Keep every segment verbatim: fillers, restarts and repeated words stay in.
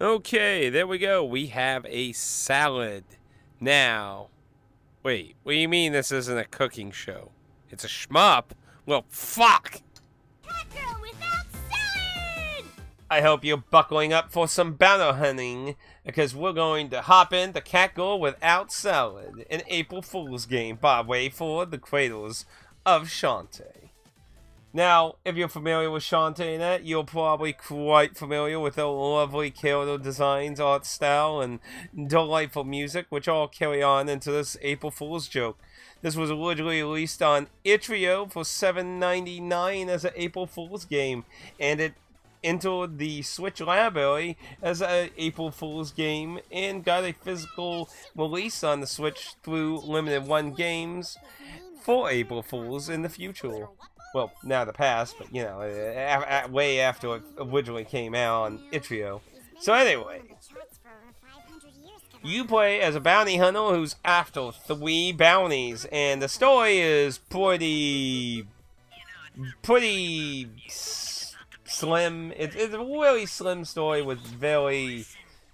Okay, there we go. We have a salad. Now, wait, what do you mean this isn't a cooking show? It's a shmup? Well, fuck! Cat girl without salad! I hope you're buckling up for some battle hunting, because we're going to hop in the Cat Girl Without Salad, an April Fool's game by WayForward, the creators of Shantae. Now, if you're familiar with Shantae and that, you're probably quite familiar with her lovely character designs, art style, and delightful music, which all carry on into this April Fool's joke. This was originally released on itch dot i o for seven ninety-nine as an April Fool's game, and it entered the Switch library as an April Fool's game and got a physical release on the Switch through Limited Run Games for April Fools in the future. Well, now the past, but you know, uh, uh, way after it originally came out on itch dot i o. So anyway, you play as a bounty hunter who's after three bounties, and the story is pretty, pretty slim. It, it's a really slim story with very,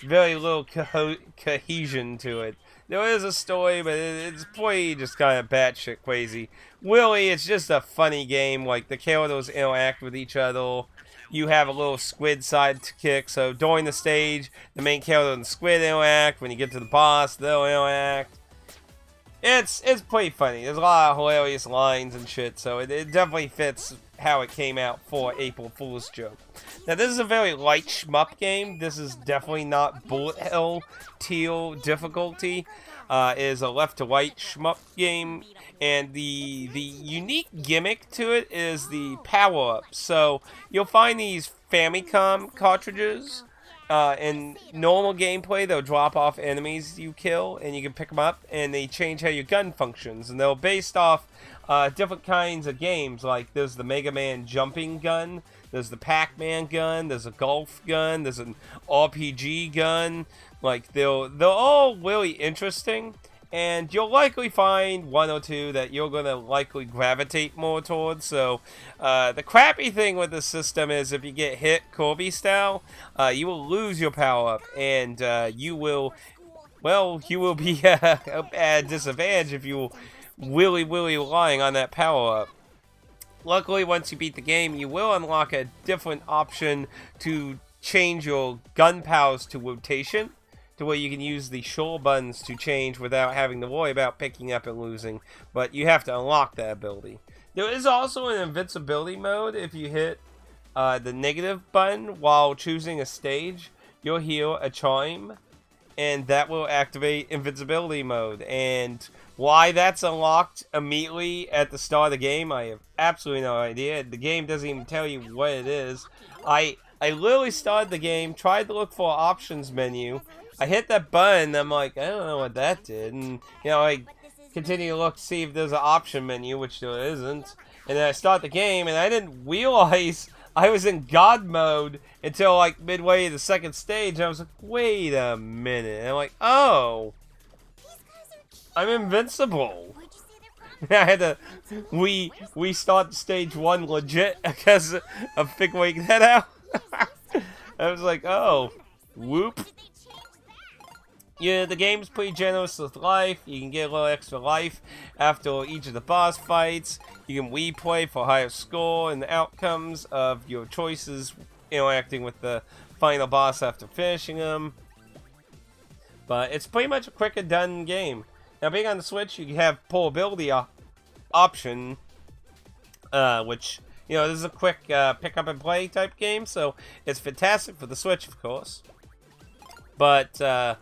very little co cohesion to it. There is a story, but it's pretty just kind of batshit crazy. Really, it's just a funny game. Like, the characters interact with each other. You have a little squid sidekick, so during the stage, the main character and the squid interact. When you get to the boss, they'll interact. It's it's pretty funny. There's a lot of hilarious lines and shit, so it, it definitely fits how it came out for April Fool's joke. Now, this is a very light shmup game. This is definitely not bullet hell tier difficulty. Uh, it is a left-to-right shmup game, and the the unique gimmick to it is the power-up. So you'll find these Famicom cartridges. Uh, in normal gameplay, they'll drop off enemies you kill, and you can pick them up, and they change how your gun functions. And they're based off uh, different kinds of games, like there's the Mega Man jumping gun, there's the Pac-Man gun, there's a golf gun, there's an R P G gun. Like, they're, they're all really interesting, and you'll likely find one or two that you're going to likely gravitate more towards. So, uh, the crappy thing with this system is if you get hit Kirby style, uh, you will lose your power-up, and uh, you will, well, you will be uh, at a disadvantage if you're really, really relying on that power-up. Luckily, once you beat the game, you will unlock a different option to change your gun powers to rotation, to where you can use the shoulder buttons to change without having to worry about picking up and losing, but you have to unlock that ability. There is also an invincibility mode. If you hit uh, the negative button while choosing a stage, you'll hear a chime, and that will activate invincibility mode. And why that's unlocked immediately at the start of the game, I have absolutely no idea. The game doesn't even tell you what it is. I, I literally started the game, tried to look for an options menu, I hit that button, I'm like, I don't know what that did, and, you know, I continue to look, see if there's an option menu, which there isn't, and then I start the game, and I didn't realize I was in God mode until, like, midway of the second stage, and I was like, wait a minute, and I'm like, oh, I'm invincible. I had to we, we start stage one legit, because I'm figuring that out. I was like, oh, whoop. Yeah, the game's pretty generous with life. You can get a little extra life after each of the boss fights. You can replay for higher score and the outcomes of your choices interacting with the final boss after finishing them. But it's pretty much a quick and done game. Now, being on the Switch, you have portability op option, uh, which, you know, this is a quick uh, pick up and play type game, so it's fantastic for the Switch, of course. But, uh...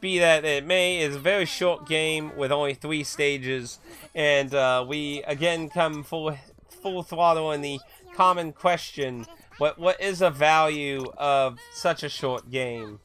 be that it may, it's a very short game with only three stages, and uh, we again come full full throttle in the common question: what what is the value of such a short game?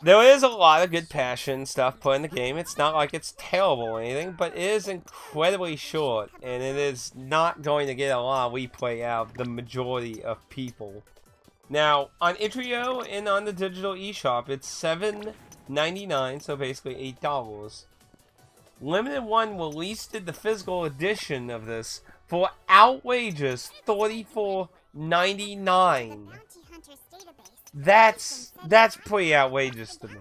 There is a lot of good passion stuff put in the game. It's not like it's terrible or anything, but it is incredibly short, and it is not going to get a lot of replay out of the majority of people. Now, on itch dot i o and on the digital eShop, it's seven. ninety-nine, so basically eight dollars. Limited One released the physical edition of this for outrageous thirty-four ninety-nine. That's that's pretty outrageous to me.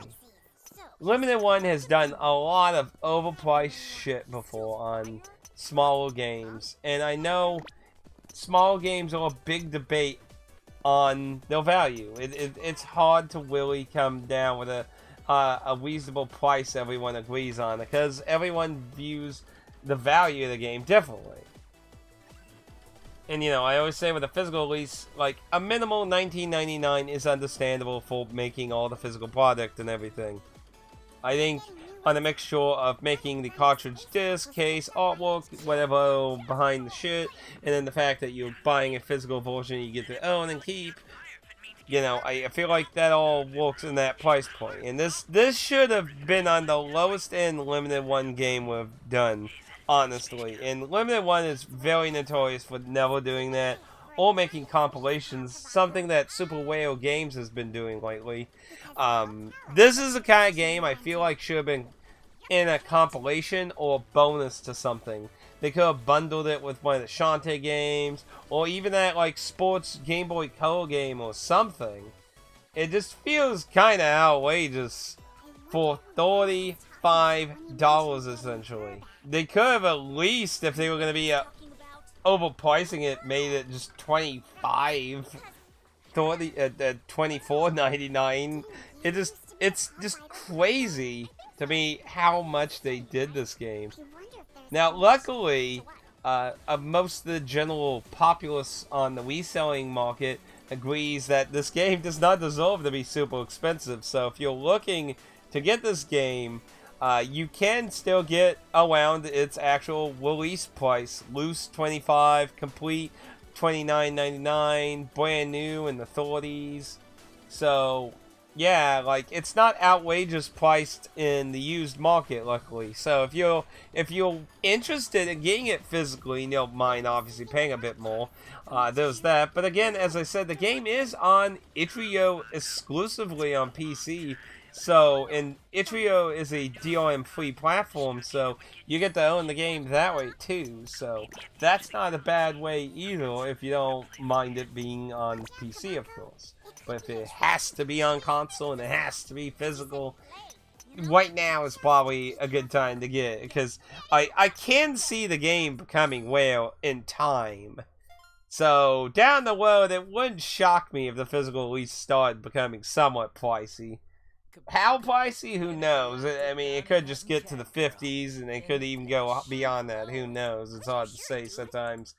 Limited Run has done a lot of overpriced shit before on smaller games, and I know small games are a big debate on their value. It, it, it's hard to really come down with a uh, a reasonable price everyone agrees on, because everyone views the value of the game differently. And you know, I always say with a physical release, like, a minimal nineteen ninety-nine is understandable for making all the physical product and everything. I think on a mixture of making the cartridge disc, case, artwork, whatever behind the shit, and then the fact that you're buying a physical version you get to own and keep, you know, I, I feel like that all works in that price point. And this, this should have been on the lowest end Limited Run game we've done. Honestly, and Limited Run is very notorious for never doing that, or making compilations, something that Super Whale Games has been doing lately. Um, this is the kind of game I feel like should have been in a compilation or a bonus to something. They could have bundled it with one of the Shantae games, or even that, like, sports Game Boy Color game or something. It just feels kind of outrageous for thirty-five dollars essentially. They could have, at least if they were going to be uh, overpricing it, made it just twenty-five, thirty at uh, uh, twenty-four ninety-nine. It just it's just crazy to me how much they did this game. Now, luckily, uh, of most of the general populace on the reselling market agrees that this game does not deserve to be super expensive. So if you're looking to get this game, Uh, you can still get around its actual release price. Loose twenty-five dollars, complete twenty-nine ninety-nine, brand new in the thirties. So, yeah, like, it's not outrageous priced in the used market, luckily. So if you're if you're interested in getting it physically, you don't mind obviously paying a bit more. Uh, there's that. But again, as I said, the game is on itch dot i o exclusively on P C. So, and itch dot i o is a D R M free platform, so you get to own the game that way too, so that's not a bad way either if you don't mind it being on P C, of course. But if it has to be on console and it has to be physical, right now is probably a good time to get it, because I, I can see the game becoming rare in time. So, down the road, it wouldn't shock me if the physical release started becoming somewhat pricey. How pricey? Who knows? I mean, it could just get to the fifties, and it could even go beyond that. Who knows? It's hard to say sometimes.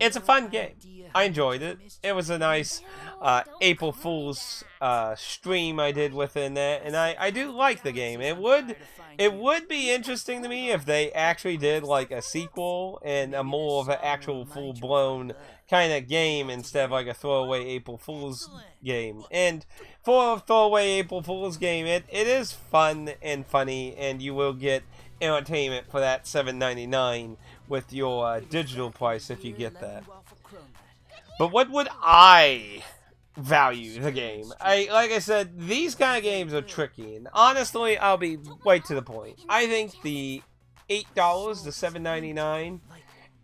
It's a fun game. I enjoyed it. It was a nice uh, April Fool's uh, stream I did within that, and I, I do like the game. It would it would be interesting to me if they actually did like a sequel and a more of an actual full-blown kind of game instead of like a throwaway April Fool's game. And for a throwaway April Fool's game, it, it is fun and funny, and you will get entertainment for that seven ninety-nine with your uh, digital price if you get that. But what would I value the game? I like I said, these kind of games are tricky, and honestly, I'll be right to the point. I think the eight dollars, the seven ninety nine,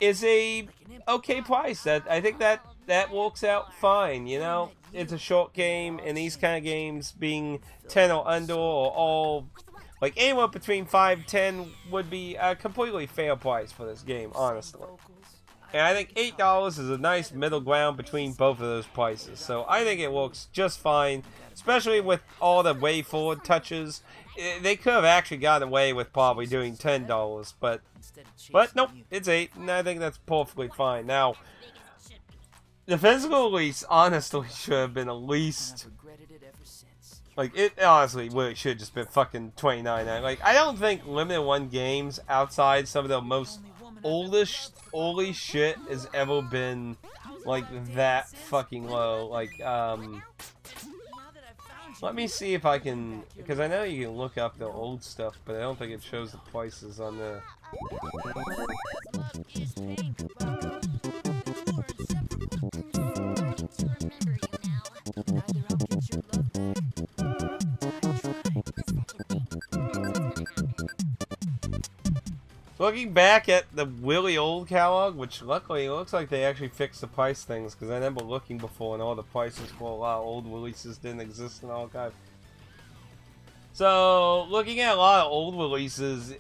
is a okay price. That I think that that works out fine. You know, it's a short game, and these kind of games being ten or under, or all like anywhere between five ten would be a completely fair price for this game, honestly. And I think eight dollars is a nice middle ground between both of those prices. So I think it works just fine, especially with all the WayForward touches. They could have actually got away with probably doing ten dollars, but but nope, it's eight, and I think that's perfectly fine. Now, the physical release honestly should have been at least, like, it honestly really should have just been fucking twenty-nine dollars. Like, I don't think Limited Run games outside some of the most oldest holy shit has ever been like that fucking low. Like, um let me see if I can, because I know you can look up the old stuff, but I don't think it shows the prices on the Looking back at the willy old catalog, which luckily it looks like they actually fixed the price things, because I remember looking before and all the prices for a lot of old releases didn't exist and all kinds. So, looking at a lot of old releases,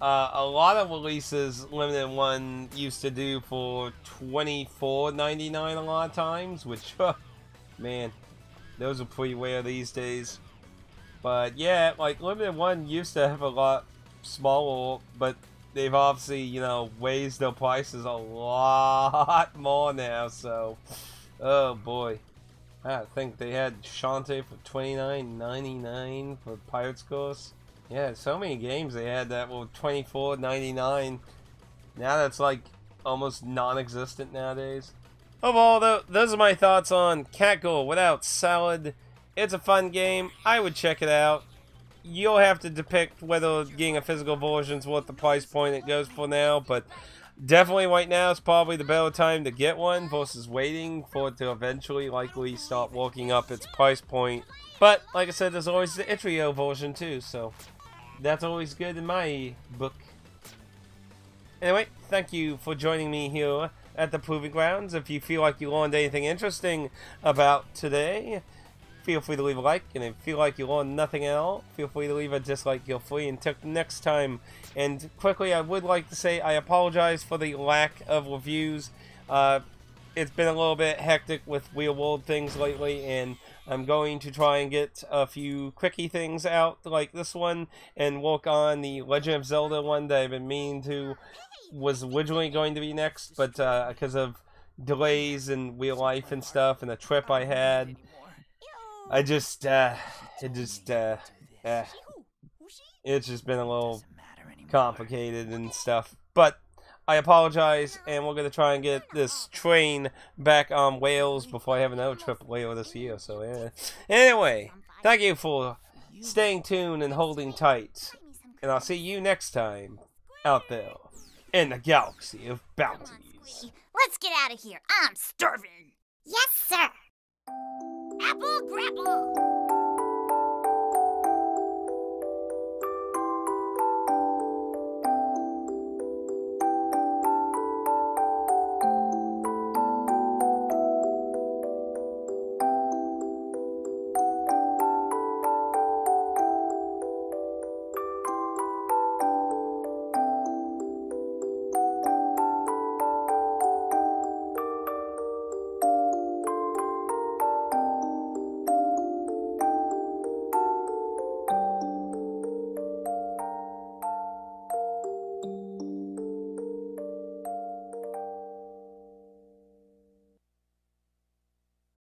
uh, a lot of releases Limited One used to do for twenty-four ninety-nine a lot of times, which, huh, man, those are pretty rare these days. But yeah, like Limited One used to have a lot smaller, but they've obviously, you know, raised their prices a lot more now, so... Oh boy. I think they had Shantae for twenty-nine ninety-nine for Pirate's Course. Yeah, so many games they had that were twenty-four ninety-nine. Now that's like almost non-existent nowadays. Overall though, those are my thoughts on Catgirl Without Salad. It's a fun game. I would check it out. You'll have to depict whether getting a physical version's worth the price point it goes for now, but definitely right now is probably the better time to get one versus waiting for it to eventually likely start working up its price point. But like I said, there's always the itch dot i o version too, so that's always good in my book. Anyway, thank you for joining me here at the Proving Grounds. If you feel like you learned anything interesting about today, feel free to leave a like, and if you feel like you learned nothing at all, feel free to leave a dislike, you're free, until next time. And quickly, I would like to say I apologize for the lack of reviews. Uh, it's been a little bit hectic with real world things lately, and I'm going to try and get a few quickie things out, like this one, and work on the Legend of Zelda one that I've been meaning to, was originally going to be next, but because uh, of delays in real life and stuff, and the trip I had, I just, uh, it just, uh, uh, it's just been a little complicated and stuff, but I apologize, and we're gonna try and get this train back on rails before I have another trip later this year, so yeah. Anyway, thank you for staying tuned and holding tight, and I'll see you next time out there in the galaxy of bounties. Let's get out of here, I'm starving! Yes, sir! Apple grapple!